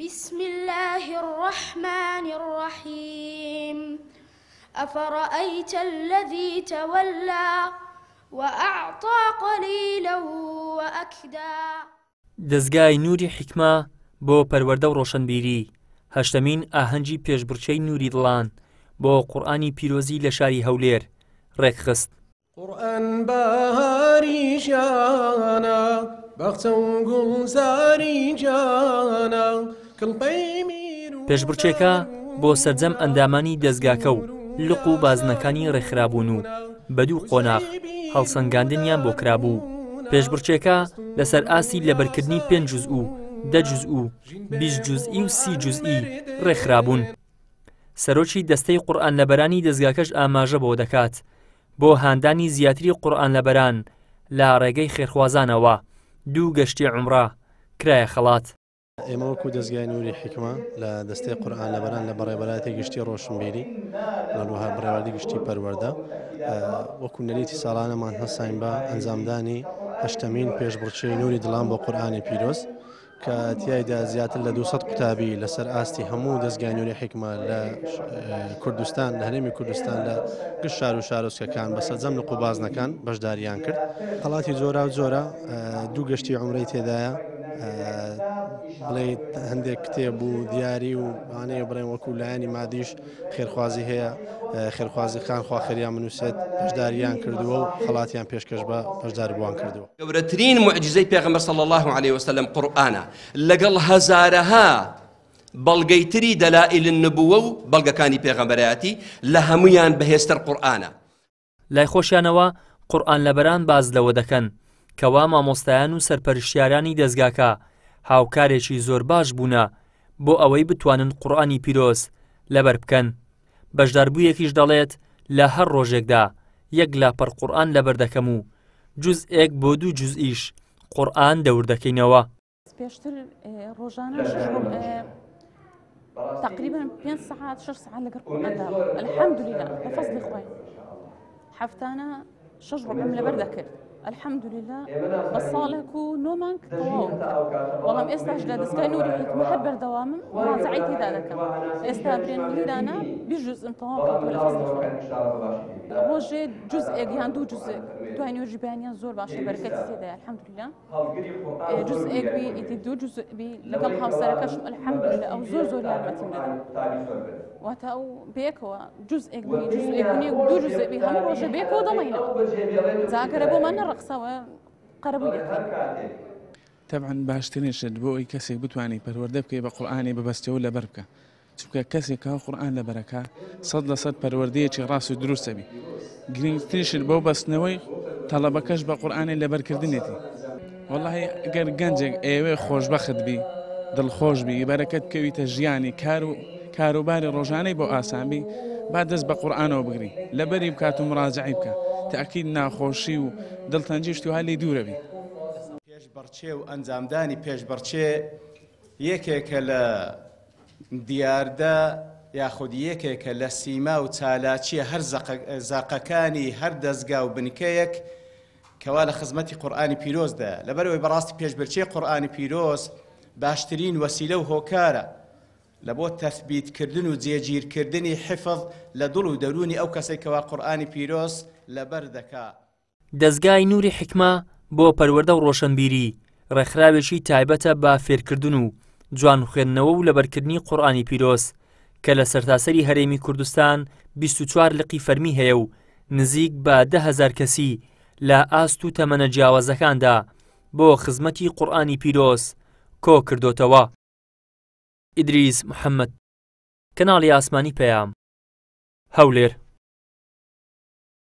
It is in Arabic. بسم الله الرحمن الرحيم أفرأيت الذي تولى وأعطى قليلا وأكدا دزگای نوری حکمە بۆ پەروەردە و ڕۆشنبیری هەشتەمین ئاهەنگی پێشبڕکێی نوری دڵان بۆ قورئانی پیرۆزی لە شاری هەولێر ڕێکخست. قورئان بهاری جانە بەخچە و گوڵزاری جانە پێشبڕکێکە بۆ سەرجەم ئەندامانی دەزگاکە و لق و بازنەکانی ڕێکخرابوون و بە دوو قۆناغ هەڵسەنگاندنیان بۆ کرابوو. پێشبڕکێکە لەسەر ئاسی لەبەرکردنی 5 جوزء و 10 جوزء و 20 جوزئی و 30 جوزئی ڕێکخرابوون. سەرۆکی دەستەی قورئانلەبەرانی دەزگاکەش ئاماژە بۆ دەکات بۆ هاندانی زیاتری قورئانلەبەران لە ڕێگەی خێرخوازانەوە. دوو گەشتی عومرە کرایە خەڵات. ئێمە وەکو دەزگای نوری حیکمە لە دەستەی قورئانلەبەران لە بەڕێوەلاتی گشتی ڕۆشنبیری هەروەها بەڕێوەردی گشتی پەروەردە وەکو نەریتی ساڵانەمان هەستین بە ئەنجامدانی هەشتەمین پێشبڕکێی نوری دڵان بۆ قورئانی پیرۆز کە تیایدا زیاتر لە 200 قوتابی لەسەر ئاستی هەموو دەزگای نوری حیکمە لە کوردستان لە هەرێمی کوردستان لە گشت شار و شارۆچکەکان بە سەرجەم لقوو بازنەکان بەشداریان کرد. خەڵاتی جۆرا و جۆرە دوو گەشتی عومرەی تێدایە بڵێ هەندێک کتێب و دیاری و ئانەیە بڕێن وەکو لایانی مادیش خێرخوازی هەیە خێرخوازیەکان خواخێریان بنووسێت بەشداریان کردووە و خەڵاتیان پێشکەش بە بەشداربووان کردووە. گەورەترین معجزەی پێغەمبەر صلی الله علیه وسلم قورئانە لەگەڵ هەزارەها بەڵگەی تری دەلائل النبووە و بەڵگەکانی پێغەمبەرایەتی لە هەموویان بەهێزتر قورئانە. لای خۆشیانەوە قورئانلەبەران باز لەوە دەکەن کەوا مامۆستایان و سەرپەرشتیارانی دەزگاکە هاوکارێکی زۆر باش بوونە بۆ ئەوەی بتوانن قورئانی پیرۆز لەبەر بکەن. بەشداربوویەکیش دەڵێت لە هەر ڕۆژێکدا یەک لاپەڕ قورئان لەبەر دەکەم و جوزئێک بۆ دوو جوزئیش قورئان دەور دەکەینەوە. پێشتر ڕۆژانە تقریبا 5 سعات 6 سعات لەگەڵ قورئان دام الحەمدوللە بە فەزڵی خوای حەفتانە 6 ڕۆژم لەبەر دەکرد الحمد لله بصالك ونومك طوال والله ماستعجل دسكاي نوري محب دوام ما زعيتي ذلك استابرين لدانا بجزء طوال ولا فصل روجي جزء عنده جزء تو عيني جبانيا زور باش بركه سيده الحمد لله جزء بي دو جزء بي لقب خمسه الحمد لله او زور زور نعمتي وتاو بيكو جزء بي جزء بني دو جزء بي هم روجي بيكو ضمينا ذاكر ابو من طبعا باشترينش بوي كسي بتواني پرورده بكي بقرآني ببستيو لبركة چونك كسي كا قرآن لبركة صد لصد پرورده چي راسو دروسه بي گرينترينش بو بسنوي طلبكش بقرآني لبركردنتي والله اگر گنجك ايوه خوشبخت بي دل خوش بي بركت كوي تجياني كاروباري روجاني بو آسان بي بعد از بقرآنو بگري لبري بكاتو مراجعي بكا تأكيد ناخۆشی و دڵتەنجیشت و هەلی دوورەبی. پێشبڕکێ و ئەنجامدانی پێشبڕکێ یەکێکە لە دیاردە یاخود یەکێکە لە سیما و چالاکیە هەر زاقەکانی هەر دەزگا و بنکەیەک کەوا لە خزمەتی قورئانی پیرۆزدا. لەبەرەوەی بەڕاستی پێشبڕکێ قورئانی پیرۆز باشترین وەسیلە و هۆکارە لە بۆ تەثبیتکردن و جێگیرکردنی حفظ لە دڵ و دەرونی ئەو کەسێک کەوا قورئانی پیرۆز لەبەر دەکات. دەزگای نوری حیکمە بۆ پەروەردە و ڕۆشنبیری ڕێکخراوێکی تایبەتە بە فێرکردن و جوان خوێندنەوە و لەبەرکردنی قورئانی پیرۆز کە لە سەرتاسەری هەرێمی کوردستان 24 لقی فەرمی هەیە و نزیک بە 10,000 کەسی لە ئاست و تەمەنە جیاوازەکاندا بۆ خزمەتی قورئانی پیرۆز کۆ کردوتەوە. ئیدریس محەممەد، کەناڵی ئاسمانی پەیام، هەولێر.